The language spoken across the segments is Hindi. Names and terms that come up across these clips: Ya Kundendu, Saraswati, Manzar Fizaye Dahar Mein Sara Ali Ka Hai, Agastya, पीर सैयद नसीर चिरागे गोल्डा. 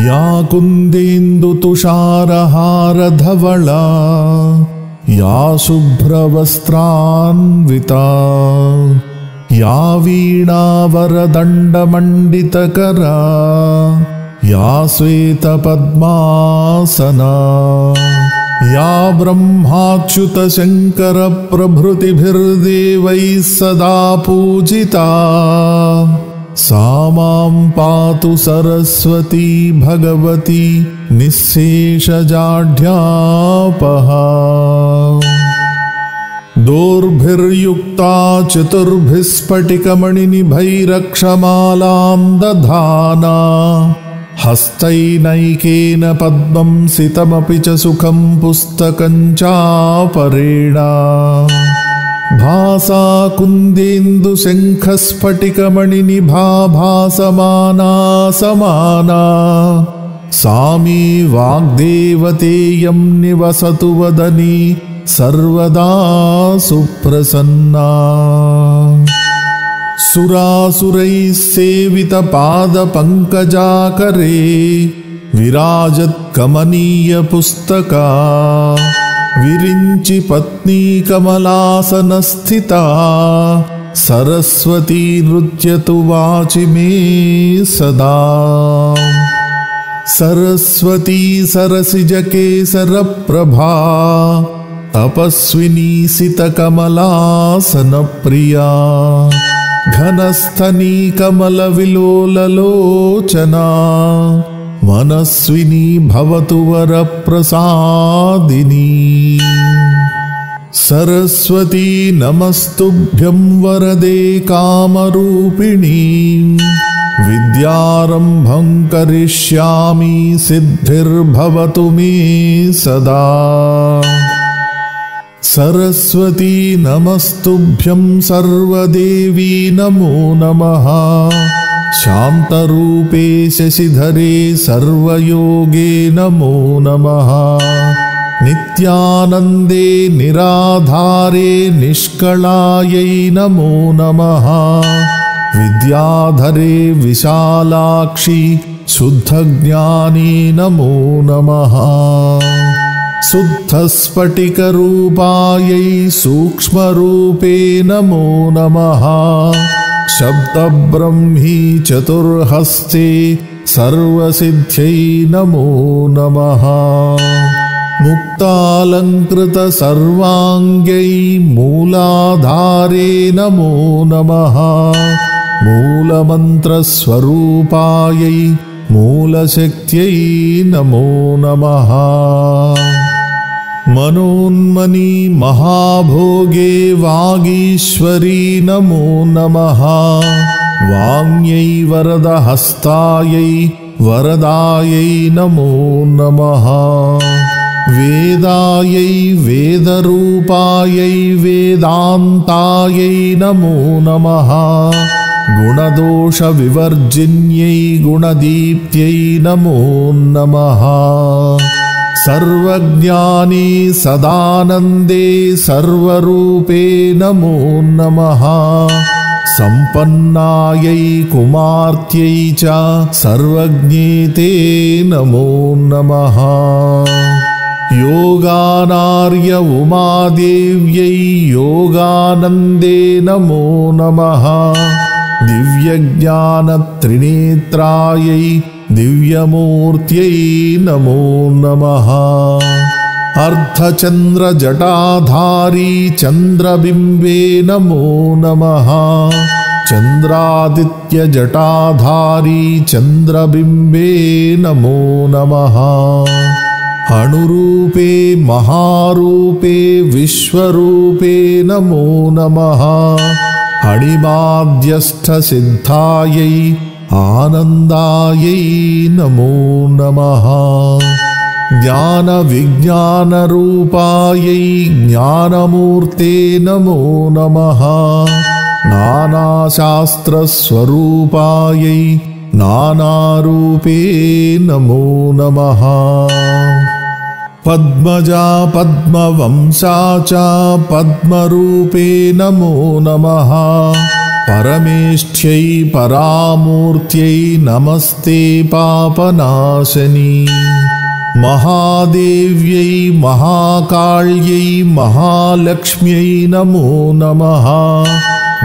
या कुन्देन्दुतुषारहारधवला या शुभ्रवस्त्रान्विता या वीणावरदण्डमण्डितकरा या श्वेतपद्मासना या ब्रह्माच्युतशङ्करप्रभृतिभिर्देवैः सदा पूजिता सा मां पातु सरस्वती भगवती निःशेषजाढ्यापहा। दोर्भिर्युक्ता चतुर्भिस्फटिकमणिनिभैरक्षमालां दधाना हस्तैनैकेन पद्मं सितमपि च सुखं पुस्तकं चापरेणा। भासा कुन्देन्दुशङ्खस्फटिकमणिनिभा भासमाना समाना सामी वाग्देवतेयं निवसतु वदनी सर्वदा सुप्रसन्ना। सुरासुरैः सेवितपादपङ्कजाकरे विराजत् कमनीयपुस्तका विरिञ्चि पत्नी कमलासनस्थिता सरस्वती नृत्यतु वाचि मे सदा। सरस्वती सरसिजकेसरप्रभा तपस्विनी सितकमलासनप्रिया घनस्थनी कमलविलोललोचना मनस्विनी भवतु वरप्रसादिनी। सरस्वती नमस्तुभ्यं वरदे कामरूपिणी विद्यारम्भं करिष्यामि सिद्धिर्भवतु मे सदा। सरस्वती नमस्तुभ्यं सर्वदेवी नमो नमः शान्तरूपे शशिधरे सर्वयोगे नमो नमः। नित्यानन्दे निराधारे निष्कलायै नमो नमः विद्याधरे विशालाक्षि शुद्धज्ञानी नमो नमः। शुद्धस्फटिकरूपायै सूक्ष्मरूपे नमो नमः शब्दब्रह्मी चतुर्हस्ते सर्वसिद्ध्यै नमो नमः। मुक्तालङ्कृतसर्वाङ्गै मूलाधारे नमो नमः मूलमन्त्रस्वरूपायै मूलशक्त्यै नमो नमः। मनोन्मनी महाभोगे वागीश्वरी नमो नमः वाङ्यै वरदहस्तायै वरदायै नमो नमः। वेदायै वेदरूपायै वेदान्तायै नमो नमः गुणदोषविवर्जिन्यै गुणदीप्त्यै नमो नमः। सर्वज्ञानी सदानन्दे सर्वरूपे नमो नमः सम्पन्नायै कुमार्त्यै च सर्वज्ञेते नमो नमः। योगानार्य उमादेव्यै योगानन्दे नमो नमः दिव्यज्ञानत्रिनेत्रायै दिव्यमूर्त्यै नमो नमः। अर्धचन्द्रजटाधारी चन्द्रबिम्बे नमो नमः चन्द्रादित्यजटाधारी चन्द्रबिम्बे नमो नमः। अणुरूपे महारूपे विश्वरूपे नमो नमः अणिमाद्यष्टसिद्धायै आनन्दायै नमो नमः। ज्ञानविज्ञानरूपायै ज्ञानमूर्ते नमो नमः नानाशास्त्रस्वरूपायै नानारूपे नमो नमः। पद्मजा पद्मवंशा च पद्मरूपे नमो नमः परमेष्ठ्यै परामूर्त्यै नमस्ते पापनाशनी महादेव्यै महाकाल्यै महालक्ष्म्यै नमो नमः।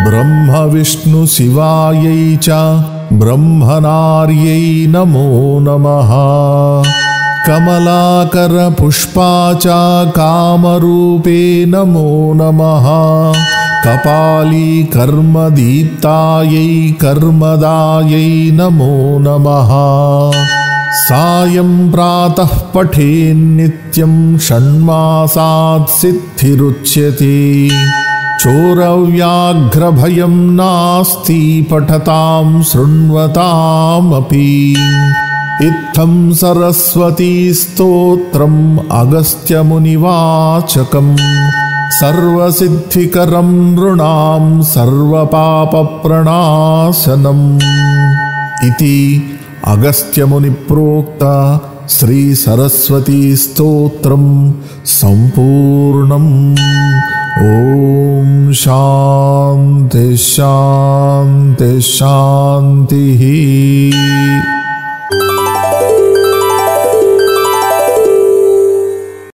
ब्रह्म विष्णु शिवायै च ब्रह्मनार्यै नमो नमः। कमलाकर पुष्पाचा कामरूपे नमो नमः। कपाली कर्मदीप्तायै कर्मदायै नमो नमः। सायं प्रातः पठेन्नित्यं षण्मासात् सिद्धिरुच्यते। चोरव्याघ्रभयं नास्ति पठतां शृण्वतामपि। इत्थं सरस्वती स्तोत्रम् अगस्त्य मुनिवाचकम् सर्वसिद्धिकरं नृणां सर्वपापप्रणाशनम् इति अगस्त्य मुनि प्रोक्ता श्री सरस्वती स्तोत्रम् संपूर्णम्। ओम शांति शांति शांति।